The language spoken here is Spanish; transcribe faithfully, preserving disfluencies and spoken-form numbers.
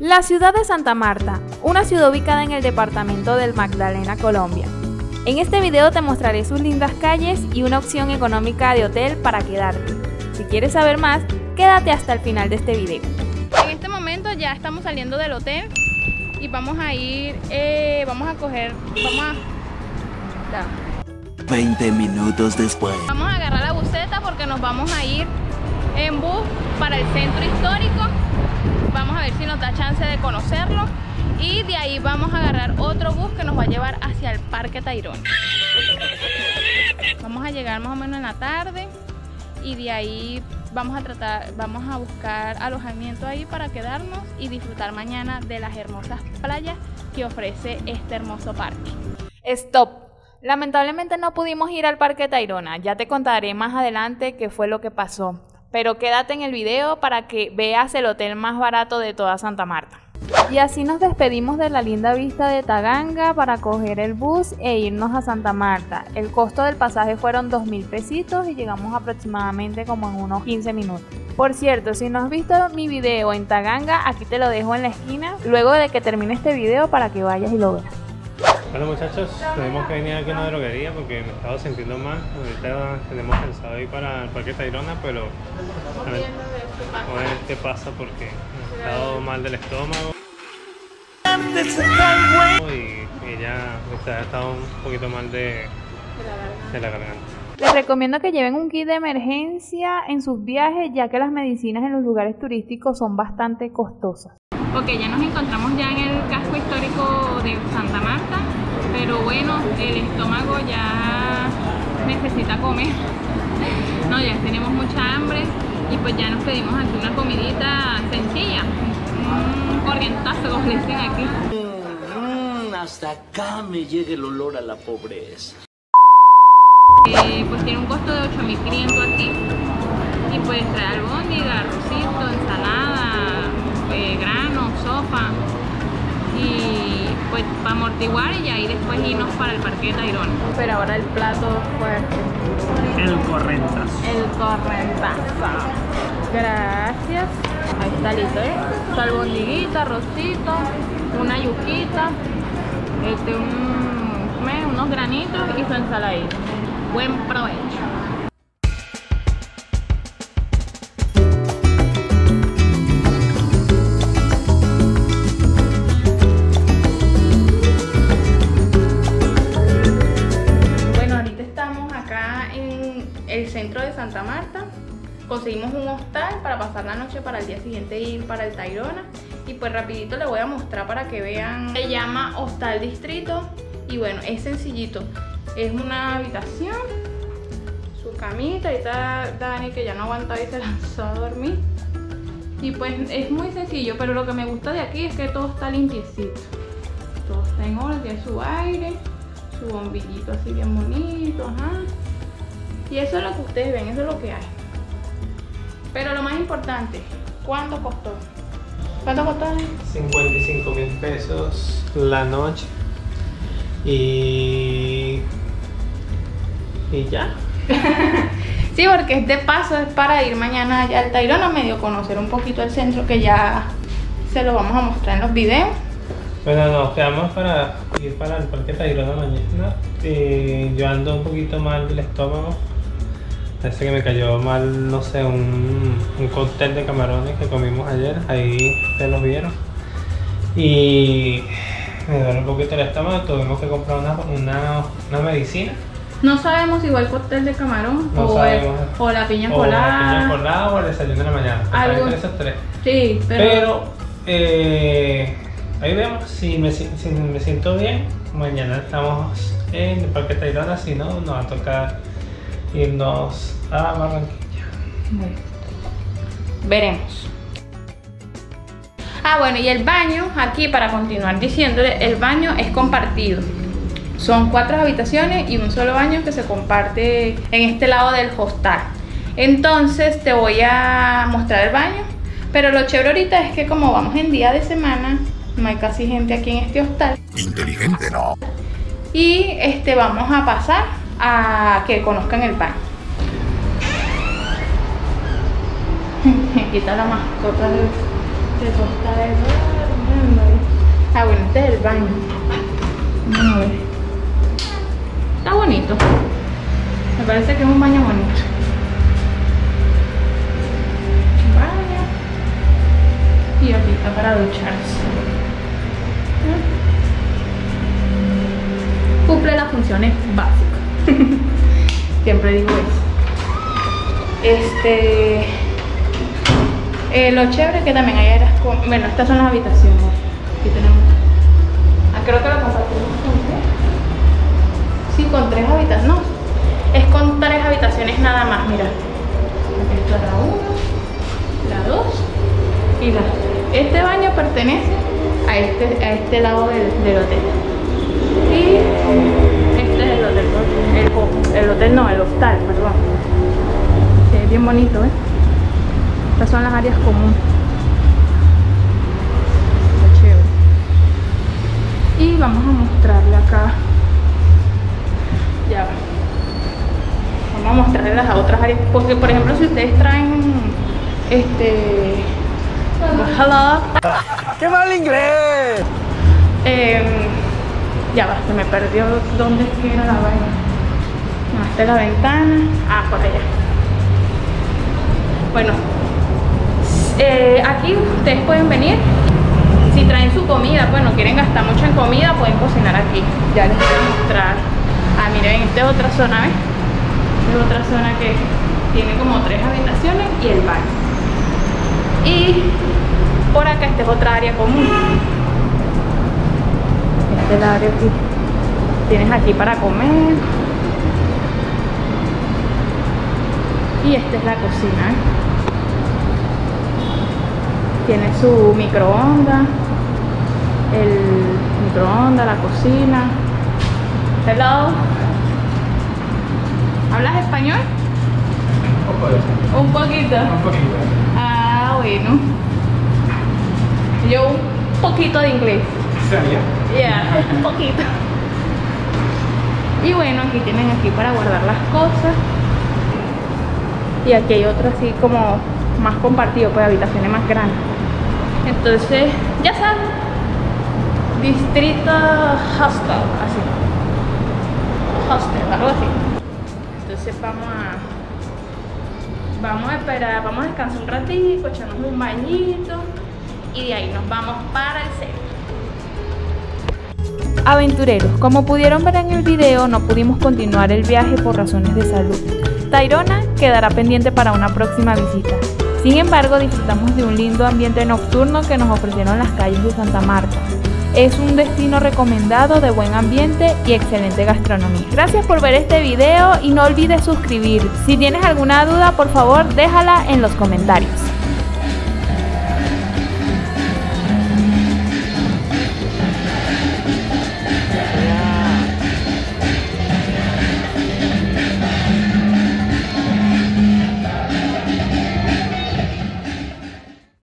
La ciudad de Santa Marta, una ciudad ubicada en el departamento del Magdalena, Colombia. En este video te mostraré sus lindas calles y una opción económica de hotel para quedarte. Si quieres saber más, quédate hasta el final de este video. En este momento ya estamos saliendo del hotel y vamos a ir, eh, vamos a coger, vamos a... No. veinte minutos después. Vamos a agarrar la buseta porque nos vamos a ir en bus para el centro histórico. Vamos a ver si nos da chance de conocerlo y de ahí vamos a agarrar otro bus que nos va a llevar hacia el Parque Tayrona. Vamos a llegar más o menos en la tarde y de ahí vamos a tratar, vamos a buscar alojamiento ahí para quedarnos y disfrutar mañana de las hermosas playas que ofrece este hermoso parque. Stop. Lamentablemente no pudimos ir al Parque Tayrona. Ya te contaré más adelante qué fue lo que pasó. Pero quédate en el video para que veas el hotel más barato de toda Santa Marta. Y así nos despedimos de la linda vista de Taganga para coger el bus e irnos a Santa Marta. El costo del pasaje fueron dos mil pesitos y llegamos aproximadamente como en unos quince minutos. Por cierto, si no has visto mi video en Taganga, aquí te lo dejo en la esquina luego de que termine este video para que vayas y lo veas. Bueno muchachos, tuvimos que venir aquí a una droguería porque me estaba sintiendo mal. Ahorita tenemos pensado ir para el Parque Tayrona, pero a ver, a ver qué pasa porque he estado mal del estómago y, y ya he estado un poquito mal de, de la garganta. Les recomiendo que lleven un kit de emergencia en sus viajes ya que las medicinas en los lugares turísticos son bastante costosas. Ok, ya nos encontramos ya en el casco histórico de Santa Marta, pero bueno, el estómago ya necesita comer. No, ya tenemos mucha hambre y pues ya nos pedimos aquí una comidita sencilla, un corrientazo, como le dicen aquí. Mm, mm, hasta acá me llega el olor a la pobreza. Eh, pues tiene un costo de ocho mil quinientos aquí y pues trae albóndiga, arrocito, ensalada, eh, granos, sopa y pues para amortiguar y ahí después irnos para el Parque Tayrona. Pero ahora el plato fuerte. El correntazo. El correntazo. Gracias. Ahí está listo, ¿eh? Albondiguita, arrocito, una yuquita, este, un, unos granitos y su ensaladita. Buen provecho. Santa Marta, conseguimos un hostal para pasar la noche para el día siguiente ir para el Tayrona y pues rapidito le voy a mostrar para que vean. Se llama Hostal Distrito y bueno, es sencillito, es una habitación, su camita, ahorita Dani que ya no aguantaba y se lanzó a dormir y pues es muy sencillo, pero lo que me gusta de aquí es que todo está limpiecito, todo está en orden, tiene su aire, su bombillito así bien bonito, ajá. Y eso es lo que ustedes ven, eso es lo que hay. Pero lo más importante, ¿cuánto costó? ¿Cuánto costó? cincuenta y cinco mil pesos la noche. Y... y ya. Sí, porque este paso es para ir mañana allá al Tayrona, medio conocer un poquito el centro que ya se lo vamos a mostrar en los videos. Bueno, nos quedamos para ir para el Parque Tayrona mañana. Eh, yo ando un poquito mal del estómago. Parece que me cayó mal, no sé, un, un cóctel de camarones que comimos ayer, ahí ustedes los vieron. Y me duele un poquito el estómago, tuvimos que comprar una, una, una medicina. No sabemos si fue el cóctel de camarón no o, el, o la piña colada. O la piña colada o el desayuno de la mañana. Algo de esos tres. Sí, pero... pero eh, ahí vemos, si me, si me siento bien, mañana estamos en el Parque Tayrona, si no, nos va a tocar irnos a Barranquilla. Bueno, veremos. Ah, bueno, y el baño, aquí para continuar diciéndole, el baño es compartido. Son cuatro habitaciones y un solo baño que se comparte en este lado del hostal. Entonces te voy a mostrar el baño, pero lo chévere ahorita es que como vamos en día de semana, no hay casi gente aquí en este hostal. Inteligente, ¿no? Y este, vamos a pasar a que conozcan el baño. Quita la mascota del hostal. Ah, bueno, este es el baño. Vamos a ver. Está bonito. Me parece que es un baño bonito. Vaya. Y aquí está para ducharse. ¿Eh? Cumple las funciones básicas. Siempre digo eso. Este... Eh, lo chévere es que también hay áreas con... Bueno, estas son las habitaciones. Aquí tenemos... Ah, creo que lo compartimos con tres. Sí, con tres habitaciones. No, es con tres habitaciones nada más, mira. Esta es la uno, la dos y la tres. Este baño pertenece a este, a este lado del, del hotel. Y este es el hotel, el, el hotel no, el hostal, perdón. Sí, es bien bonito, ¿eh? Estas son las áreas comunes. Está chévere. Y vamos a mostrarle acá. Ya va. Vamos a mostrarle las otras áreas. Porque, por ejemplo, si ustedes traen este... Hello. ¡Qué mal inglés! Eh, ya va, se me perdió dónde es que era la vaina. No, esta es la ventana. Ah, por allá. Bueno. Eh, aquí ustedes pueden venir. Si traen su comida, pues no quieren gastar mucho en comida, pueden cocinar aquí. Ya les voy a mostrar. Ah, miren, esta es otra zona, ¿ves? Esta es otra zona que tiene como tres habitaciones y el baño. Y por acá esta es otra área común. Esta es la área aquí. Tienes aquí para comer. Y esta es la cocina, ¿eh? Tiene su microondas, el microondas, la cocina. Hello. ¿Hablas español? Un poquito. Un poquito. Un poquito. Ah, bueno. Yo un poquito de inglés. ¿Sabía? Yeah, un poquito. Y bueno, aquí tienen aquí para guardar las cosas. Y aquí hay otro así como más compartido, pues habitaciones más grandes. Entonces, ya saben, Distrito Hostal, así. Hostel, algo así. Entonces vamos a vamos a esperar, vamos a descansar un ratito, echarnos un bañito y de ahí nos vamos para el centro. Aventureros, como pudieron ver en el video, no pudimos continuar el viaje por razones de salud. Tayrona quedará pendiente para una próxima visita. Sin embargo, disfrutamos de un lindo ambiente nocturno que nos ofrecieron las calles de Santa Marta. Es un destino recomendado de buen ambiente y excelente gastronomía. Gracias por ver este video y no olvides suscribir. Si tienes alguna duda, por favor, déjala en los comentarios.